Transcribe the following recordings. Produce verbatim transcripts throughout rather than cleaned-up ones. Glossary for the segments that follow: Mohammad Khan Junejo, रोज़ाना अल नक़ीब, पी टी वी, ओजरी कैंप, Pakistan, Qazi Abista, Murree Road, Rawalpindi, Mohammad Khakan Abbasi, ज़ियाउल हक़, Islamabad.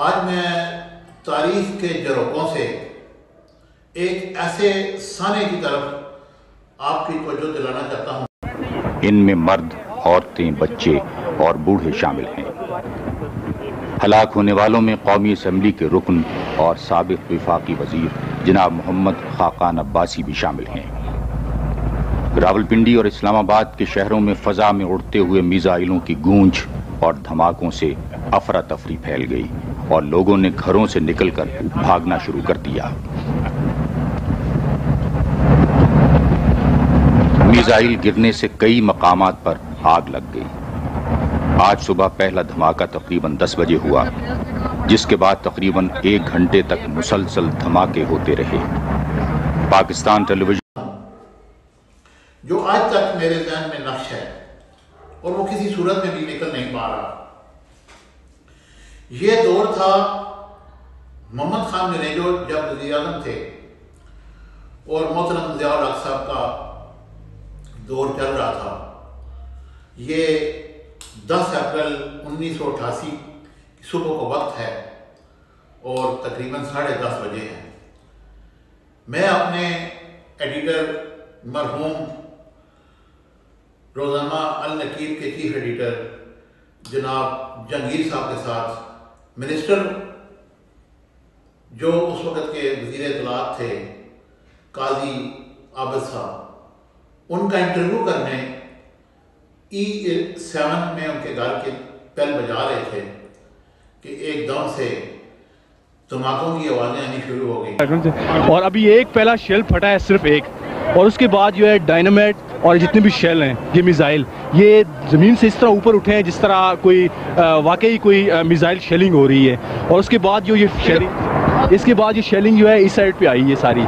आज मैं तारीख के झरोकों से एक ऐसे साने की तरफ आपकी तवज्जो दिलाना चाहता हूँ। इनमें मर्द, औरतें, बच्चे और बूढ़े शामिल हैं। हलाक होने वालों में कौमी असम्बली के रुकन और साबिक विफाकी वजीर जनाब मोहम्मद खाकान अब्बासी भी शामिल हैं। रावलपिंडी और इस्लामाबाद के शहरों में फ़ज़ा में उड़ते हुए मिज़ाइलों की गूंज और धमाकों से अफरा तफरी फैल गई और लोगों ने घरों से निकलकर भागना शुरू कर दिया। मिसाइल गिरने से कई मकामात पर आग लग गई। आज सुबह पहला धमाका तकरीबन दस बजे हुआ, जिसके बाद तकरीबन एक घंटे तक मुसलसल धमाके होते रहे। पाकिस्तान टेलीविजन जो आज तक मेरे ध्यान में नक्श है और वो किसी सूरत में भी निकल नहीं पा रहा, ये दौर था मोहम्मद खान जुनेजो जब वज़ीर आज़म थे और मोहतरम ज़ियाउल हक़ साहब का दौर चल रहा था। ये दस अप्रैल उन्नीस सौ अठासी की सुबह का वक्त है और तकरीबन साढ़े दस बजे हैं। मैं अपने एडिटर मरहूम रोज़ाना अल नक़ीब के चीफ एडिटर जनाब जहांगीर साहब के साथ मिनिस्टर जो उस वक़्त के वज़ीर इत्तलाआत थे काजी आबिस्ता, उनका इंटरव्यू करने ई सेवन में उनके घर के बेल बजा रहे थे कि एकदम से धमाकों की आवाज़ें आनी शुरू हो गई और अभी एक पहला शेल फटा है, सिर्फ एक, और उसके बाद जो है डायनामाइट और जितने भी शेल हैं, ये मिसाइल ये ज़मीन से इस तरह ऊपर उठे हैं जिस तरह कोई वाकई कोई मिसाइल शेलिंग हो रही है। और उसके बाद जो ये शेलिंग इसके बाद ये शेलिंग जो है इस साइड पे आई है सारी।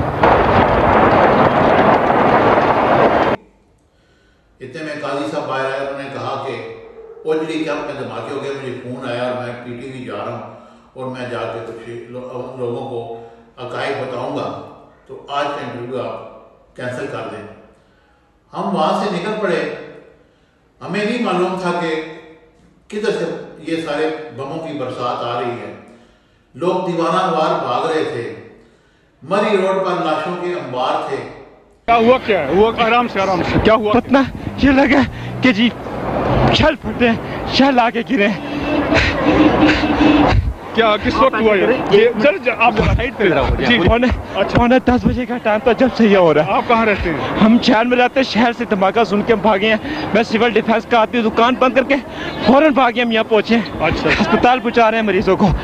इतने में काजी साहब बाहर आए, उन्होंने कहा कि ओजरी कैंप में धमाके हो गए। मुझे फ़ोन आया और मैं पी टी वी जा रहा हूँ और मैं जाके कुछ लो, लोगों को हक़ाइक़ बताऊँगा, तो आज का इंटरव्यू आप कैंसिल कर दें। हम वहाँ से निकल पड़े। हमें नहीं मालूम था कि किधर से ये सारे बमों की बरसात आ रही है। लोग दीवाना वार भाग रहे थे। मरी रोड पर लाशों के अंबार थे। क्या हुआ क्या हुआ आराम से आराम से क्या हुआ पतना ये लगा कि जी शल फटे, शल आके गिरे। क्या किस वक्त हुआ ये? ये आप साइड पे जी पौने पौने दस बजे का टाइम था जब से ये हो रहा है। आप कहाँ रहते हैं? हम शहर में रहते हैं। शहर से धमाका सुन के हम भागे हैं। मैं सिविल डिफेंस का आदमी, दुकान बंद करके फौरन भागे। हम यहाँ पहुँचे, अच्छा अस्पताल पहुँचा रहे हैं मरीजों को।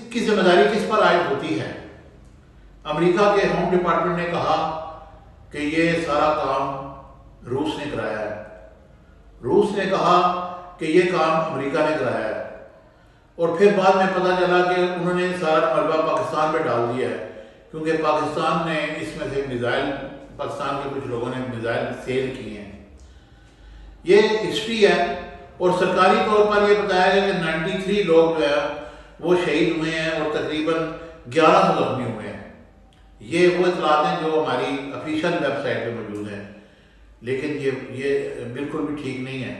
इसकी जिम्मेदारी किस पर आयद होती है? अमेरिका के होम डिपार्टमेंट ने कहा कि ये सारा काम रूस ने कराया है। रूस ने कहा कि ये काम अमेरिका ने कराया है और फिर बाद में पता चला कि उन्होंने सारा मलबा पाकिस्तान पर डाल दिया है, क्योंकि पाकिस्तान ने इसमें से मिसाइल, पाकिस्तान के कुछ लोगों ने मिसाइल सेल की हैं। ये हिस्ट्री है और सरकारी तौर पर यह बताया गया कि नाइन्टी थ्री लोग जो है वो शहीद हुए हैं और तकरीबन ग्यारह सौ जख्मी हुए हैं। ये वो इतलात हैं जो हमारी ऑफिशियल वेबसाइट पे मौजूद हैं, लेकिन ये ये बिल्कुल भी ठीक नहीं है,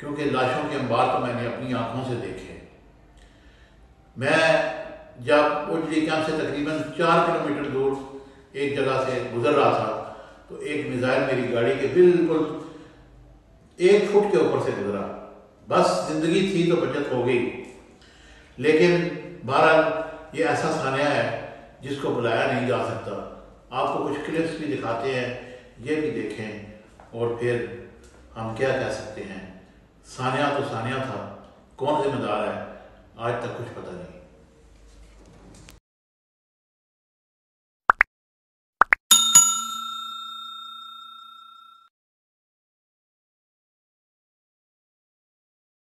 क्योंकि लाशों के अंबार तो मैंने अपनी आँखों से देखे। मैं जब ओजरी कैंप से तकरीबन चार किलोमीटर दूर एक जगह से गुजर रहा था तो एक मिसाइल मेरी गाड़ी के बिल्कुल एक फुट के ऊपर से गुजरा। बस जिंदगी थी तो बचत हो गई, लेकिन बहरहाल ये ऐसा सानिया है जिसको बुलाया नहीं जा सकता। आपको कुछ क्लिप्स भी दिखाते हैं, ये भी देखें और फिर हम क्या कह सकते हैं। सानिया तो सानिया था, कौन जिम्मेदार है आज तक कुछ पता नहीं।